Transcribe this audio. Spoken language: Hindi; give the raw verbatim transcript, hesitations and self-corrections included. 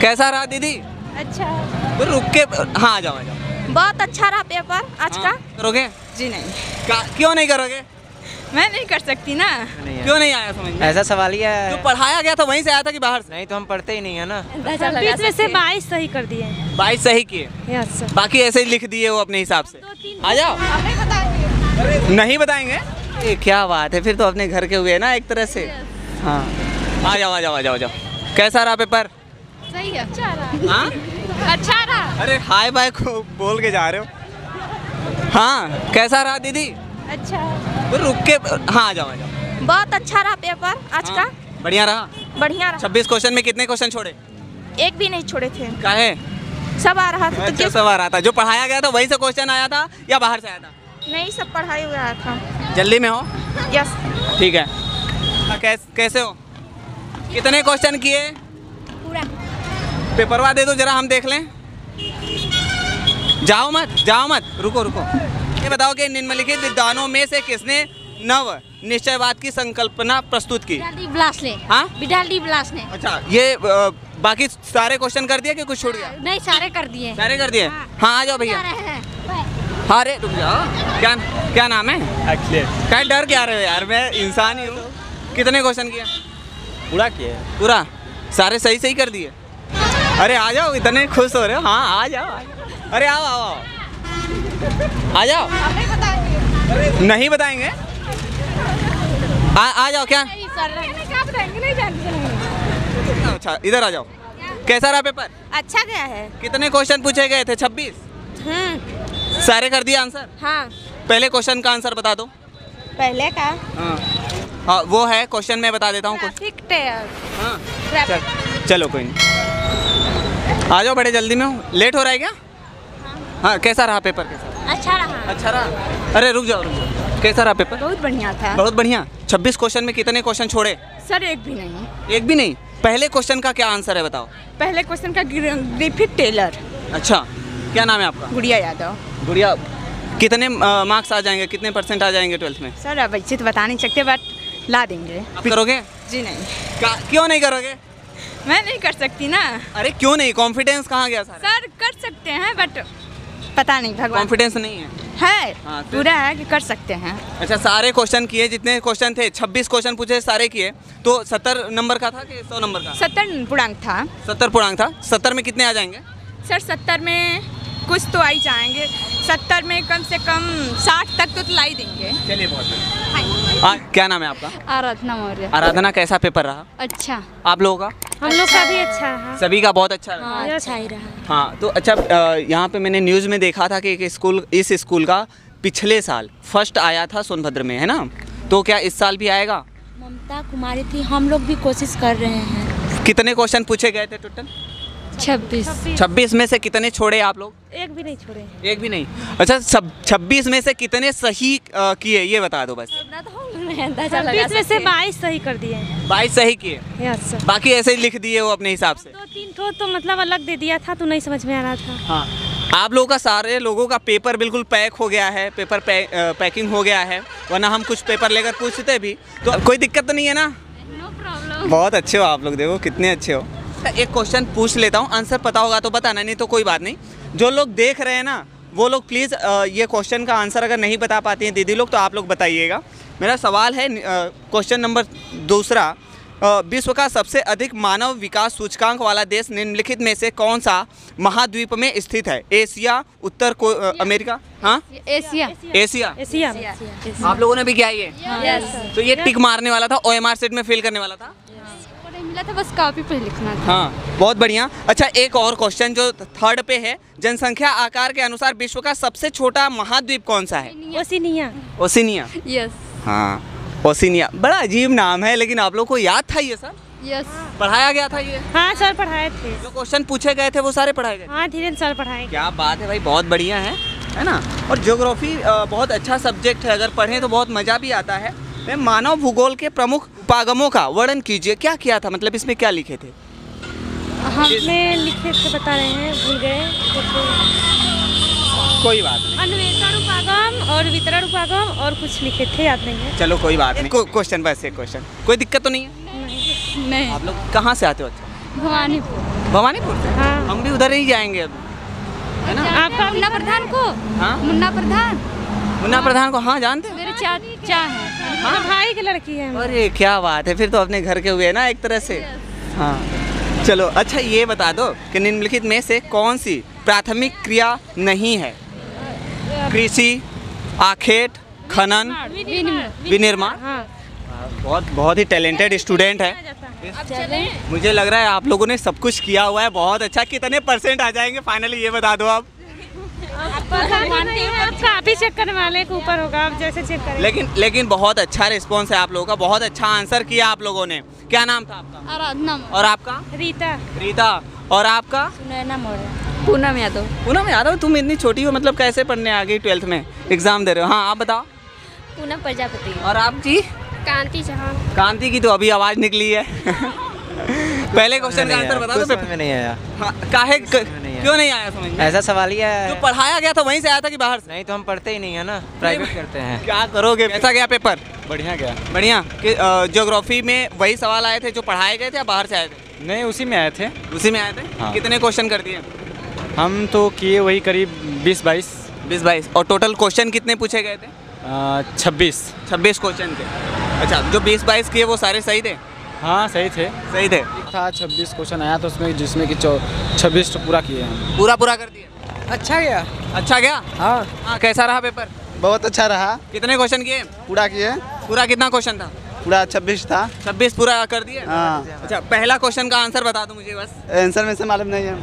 कैसा रहा दीदी? अच्छा। तो रुक के हाँ आ जाओ आ जाओ। बहुत अच्छा रहा पेपर आज हाँ, का। करोगे? जी नहीं। क्यों नहीं करोगे? मैं नहीं कर सकती ना। नहीं क्यों नहीं आया समझ में? ऐसा सवाल ही है। तो पढ़ाया गया था वहीं से आया था कि बाहर से? नहीं तो हम पढ़ते ही नहीं है ना। बीस में से बाईस सही कर दिए। बाईस सही किए, बाकी ऐसे ही लिख दिए वो अपने हिसाब से। आ जाओ। नहीं बताएंगे? ये क्या बात है, फिर तो अपने घर के हुए ना एक तरह से। हाँ आ जाओ आ जाओ आ जाओ आ जाओ। कैसा रहा पेपर? सही है, अच्छा रहा। हाँ अच्छा रहा। अरे हाय बाय को बोल के जा रहे हो। हाँ कैसा रहा दीदी? अच्छा। तो रुक के हाँ आ जाओ आ जाओ। बहुत अच्छा रहा पेपर आज हाँ, का। बढ़िया रहा। बढ़िया रहा। छब्बीस क्वेश्चन में कितने क्वेश्चन छोड़े? एक भी नहीं छोड़े थे। काहे? सब आ रहा था। तो क्यों सब आ रहा था? जो पढ़ाया गया था वही से क्वेश्चन आया था या बाहर से आया था? नहीं सब पढ़ाई हुआ आया था। जल्दी में हो? यस। ठीक है। कैस, कैसे हो? कितने क्वेश्चन किए? पूरा। पेपरवा दे दो जरा हम देख लें। जाओ मत जाओ मत, रुको रुको। ये बताओ कि निम्नलिखित विद्वानों में से किसने नव निश्चयवाद की संकल्पना प्रस्तुत की? ब्लास ने। हाँ बिडाली ब्लास ने। अच्छा ये आ, बाकी सारे क्वेश्चन कर दिए कि कुछ छूट गया? नहीं सारे कर दिए। सारे कर दिए। हाँ आ जाओ भैया। हाँ अरे रुक जाओ। क्या क्या नाम है? अखिलेश। क्या डर क्या रहे हो यार, मैं इंसान ही हूँ। कितने क्वेश्चन किया? पूरा किया। पूरा? सारे सही सही कर दिए? अरे आ जाओ, इतने खुश हो रहे हो? हाँ आ जाओ, आ जाओ। अरे आओ आओ आओ आ जाओ। बताएंगे? नहीं बताएंगे। आ आ जाओ। क्या बताएंगे? अच्छा इधर आ जाओ। कैसा रहा पेपर? अच्छा गया है। कितने क्वेश्चन पूछे गए थे? छब्बीस। सारे कर दिए आंसर? हाँ। पहले क्वेश्चन का आंसर बता दो। पहले का हाँ हाँ वो है क्वेश्चन, मैं बता देता हूँ। हाँ चलो कोई नहीं। आ जाओ, बड़े जल्दी में हो, लेट हो रहा है क्या? हाँ, हाँ कैसा रहा पेपर? कैसा? अच्छा रहा। अच्छा रहा। अरे रुक जाओ रुक जाओ। कैसा रहा पेपर? बहुत बढ़िया था। बहुत बढ़िया। छब्बीस क्वेश्चन में कितने क्वेश्चन छोड़े? सर एक भी नहीं। एक भी नहीं। पहले क्वेश्चन का क्या आंसर है बताओ? पहले क्वेश्चन का ग्रिफिथ टेलर। अच्छा क्या नाम है आपका? गुड़िया यादव। गुड़िया, कितने मार्क्स आ जाएंगे, कितने परसेंट आ जाएंगे ट्वेल्थ में? सर अब अच्छे तो बता नहीं सकते, बट ला देंगे। आप करोगे? जी नहीं। क्यों नहीं करोगे? मैं नहीं कर सकती ना। अरे क्यों नहीं, कॉन्फिडेंस कहाँ गया सारा? सर कर सकते हैं बट पता नहीं, भगवान। कॉन्फिडेंस नहीं है? है हाँ, पूरा है कि कर सकते हैं। अच्छा सारे क्वेश्चन किए, जितने क्वेश्चन थे छब्बीस क्वेश्चन पूछे सारे किए। तो सत्तर नंबर का था कि सौ नंबर का? सत्तर पूर्णांक था। सत्तर पूर्णांक था। सत्तर में कितने आ जाएंगे? सर सत्तर में कुछ तो आई जाएंगे। सत्तर में कम से कम साठ तक तो लाई देंगे। चलिए बहुत। हाँ क्या नाम है आपका? आराधना मौर्य। आराधना कैसा पेपर रहा? अच्छा। आप लोगों का? हम लोग का भी अच्छा रहा। सभी का बहुत अच्छा रहा। हाँ, अच्छा ही रहा। हाँ तो अच्छा, यहाँ पे मैंने न्यूज़ में देखा था कि एक स्कूल, इस स्कूल का पिछले साल फर्स्ट आया था सोनभद्र में, है ना? तो क्या इस साल भी आएगा? ममता कुमारी थी, हम लोग भी कोशिश कर रहे हैं। कितने क्वेश्चन पूछे गए थे टोटल? छब्बीस। छब्बीस में से कितने छोड़े आप लोग? एक भी नहीं छोड़े। एक भी नहीं। अच्छा सब छब्बीस में से कितने सही किए ये बता दो बस। छब्बीस में से बाईस सही कर दिए। बाईस सही किए, बाकी ऐसे ही लिख दिए वो अपने हिसाब से। दो तीन ठो तो मतलब अलग दे दिया था तो नहीं समझ में आ रहा था। हाँ आप लोगों का, सारे लोगों का पेपर बिल्कुल पैक हो गया है, पेपर पैक, पैकिंग हो गया है, वरना हम कुछ पेपर लेकर पूछते भी। तो कोई दिक्कत तो नहीं है ना? No problem. बहुत अच्छे हो आप लोग, देखो कितने अच्छे हो। एक क्वेश्चन पूछ लेता हूँ, आंसर पता होगा तो बताना, नहीं तो कोई बात नहीं। जो लोग देख रहे हैं ना वो लोग प्लीज़ ये क्वेश्चन का आंसर अगर नहीं बता पाती हैं दीदी लोग तो आप लोग बताइएगा। मेरा सवाल है क्वेश्चन नंबर दूसरा, विश्व का सबसे अधिक मानव विकास सूचकांक वाला देश निम्नलिखित में से कौन सा महाद्वीप में स्थित है? एशिया, उत्तर को अमेरिका। हाँ एशिया। एशिया एशिया आप लोगों ने भी किया ये? तो ये टिक मारने वाला था, ओ एम आर सेट में फेल करने वाला था, था बस कॉपी पे लिखना था। हाँ बहुत बढ़िया। अच्छा एक और क्वेश्चन जो थर्ड पे है, जनसंख्या आकार के अनुसार विश्व का सबसे छोटा महाद्वीप कौन सा है? ओशिनिया। ओशिनिया। यस। हाँ ओशिनिया, बड़ा अजीब नाम है लेकिन आप लोग को याद था ये सर? यस। पढ़ाया गया था ये? हाँ सर पढ़ाए थे। जो क्वेश्चन पूछे गए थे वो सारे पढ़ाए गए? हाँ धीरे सर पढ़ाए। क्या बात है भाई, बहुत बढ़िया है, है ना? और ज्योग्राफी बहुत अच्छा सब्जेक्ट है, अगर पढ़े तो बहुत मज़ा भी आता है। मैं मानव भूगोल के प्रमुख उपागमों का वर्णन कीजिए। क्या किया था, मतलब इसमें क्या लिखे थे? हमने लिखे थे बता रहे हैं, भूल गए तो कोई बात नहीं। अन्वेषण उपागम और वितरण उपागम और कुछ लिखे थे, याद नहीं है। चलो कोई बात नहीं। क्वेश्चन बस एक क्वेश्चन, कोई दिक्कत तो नहीं है? नहीं। आप लोग कहाँ से आते हो? अच्छा भवानीपुर। भवानीपुर से? हाँ। हम भी उधर ही जाएंगे अब, है ना? आपका मुन्ना प्रधान को? हाँ? मुन्ना प्रधान, मुन्ना प्रधान को हाँ जानते हैं? मेरे चाचा है, हाँ भाई की लड़की है। अरे क्या बात है, फिर तो अपने घर के हुए ना एक तरह से। हाँ चलो, अच्छा ये बता दो कि निम्नलिखित में से कौन सी प्राथमिक क्रिया नहीं है? कृषि, आखेट, खनन, विनिर्माण। हाँ। बहुत बहुत ही टैलेंटेड स्टूडेंट है, मुझे लग रहा है आप लोगों ने सब कुछ किया हुआ है। बहुत अच्छा, कितने परसेंट आ जाएंगे फाइनली ये बता दो आप? काफी चेक करने वाले के ऊपर होगा, आप जैसे चेक करें। लेकिन लेकिन बहुत अच्छा रिस्पॉन्स है आप लोगों का, बहुत अच्छा आंसर किया आप लोगों ने। क्या नाम था आपका? आराधना। और आपका? रीता। रीता। और आपका? सुनैना मौर्य। पूनम यादव। पूनम यादव, तुम इतनी छोटी हो, मतलब कैसे पढ़ने आ गई ट्वेल्थ में, एग्जाम दे रहे हो? हाँ आप बताओ। पूनम प्रजापति। और आप जी? कांति जहाँ। कांति की तो अभी आवाज निकली है। पहले क्वेश्चन का आंसर बता दो। समझ में नहीं आया। काहे क्यों नहीं आया समझ में? ऐसा सवाल ही आया। तो पढ़ाया गया था वहीं से आया था कि बाहर से? नहीं तो हम पढ़ते ही नहीं है ना, प्राइवेट करते हैं। क्या करोगे? कैसा गया पेपर? बढ़िया गया। बढ़िया। ज्योग्राफी में वही सवाल आए थे जो पढ़ाए गए थे या बाहर से आए थे? नहीं उसी में आए थे। उसी में आए थे। कितने क्वेश्चन कर दिए? हम तो किए वही करीब बीस बाईस। बीस बाईस और टोटल क्वेश्चन कितने पूछे गए थे? छब्बीस। छब्बीस क्वेश्चन थे। अच्छा, जो बीस बाईस किए वो सारे सही थे? हाँ सही थे। सही थे था छब्बीस क्वेश्चन आया था उसमें, जिसमें कि छब्बीस पूरा किए हैं। पूरा पूरा कर दिया। अच्छा गया। अच्छा गया। हाँ हाँ। कैसा रहा पेपर? बहुत अच्छा रहा। कितने क्वेश्चन किए? पूरा किए। पूरा कितना क्वेश्चन था? पूरा छब्बीस था। छब्बीस पूरा कर दिए। हाँ। अच्छा, पहला क्वेश्चन का आंसर बता दो मुझे बस। आंसर में से मालूम नहीं है।